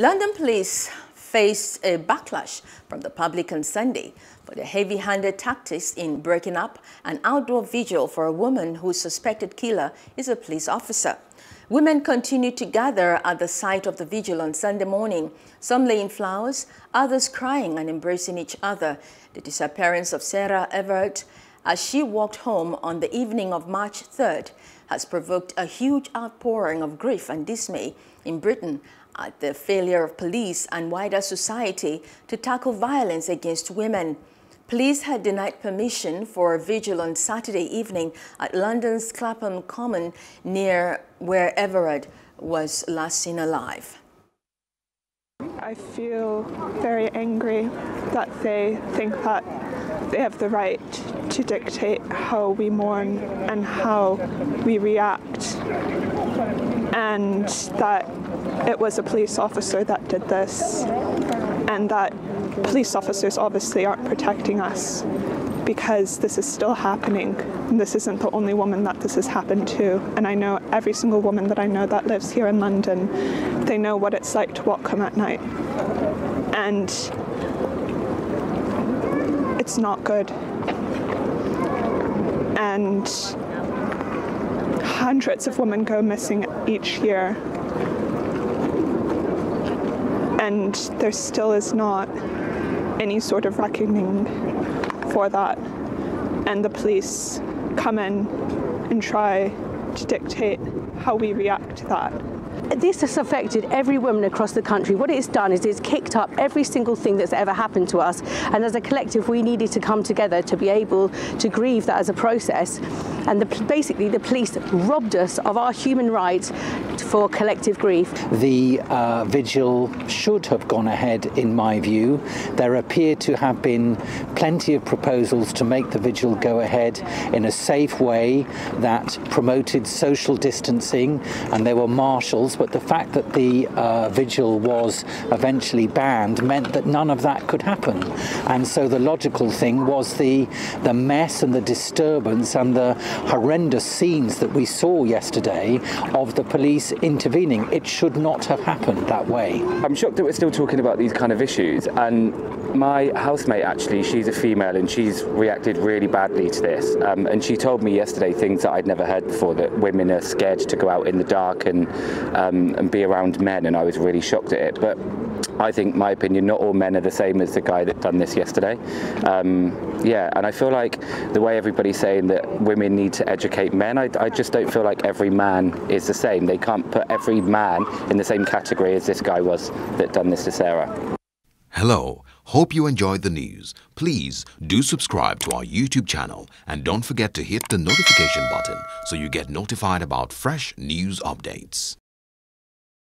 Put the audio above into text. London police faced a backlash from the public on Sunday for the heavy-handed tactics in breaking up an outdoor vigil for a woman whose suspected killer is a police officer. Women continued to gather at the site of the vigil on Sunday morning, some laying flowers, others crying and embracing each other. The disappearance of Sarah Everard as she walked home on the evening of March 3rd has provoked a huge outpouring of grief and dismay in Britain at the failure of police and wider society to tackle violence against women. Police had denied permission for a vigil on Saturday evening at London's Clapham Common, near where Everard was last seen alive. I feel very angry that they think that they have the right to dictate how we mourn and how we react, and that it was a police officer that did this, and that police officers obviously aren't protecting us because this is still happening, and this isn't the only woman that this has happened to. And I know every single woman that I know that lives here in London, they know what it's like to walk home at night, and it's not good. And hundreds of women go missing each year, and there still is not any sort of reckoning for that. And the police come in and try to dictate how we react to that. This has affected every woman across the country. What it's done is it's kicked up every single thing that's ever happened to us. And as a collective, we needed to come together to be able to grieve that as a process. And basically, the police robbed us of our human right for collective grief. The vigil should have gone ahead, in my view. There appear to have been plenty of proposals to make the vigil go ahead in a safe way that promoted social distancing, and there were marshals. But the fact that the vigil was eventually banned meant that none of that could happen. And so the logical thing was the mess and the disturbance and the horrendous scenes that we saw yesterday of the police intervening. It should not have happened that way. I'm shocked that we're still talking about these kind of issues. And my housemate, actually, she's a female and she's reacted really badly to this. And she told me yesterday things that I'd never heard before, that women are scared to go out in the dark and be around men, and I was really shocked at it. But I think, my opinion, not all men are the same as the guy that done this yesterday. Yeah, and I feel like the way everybody's saying that women need to educate men, I just don't feel like every man is the same. They can't put every man in the same category as this guy was that done this to Sarah. Hello, hope you enjoyed the news. Please do subscribe to our YouTube channel and don't forget to hit the notification button so you get notified about fresh news updates.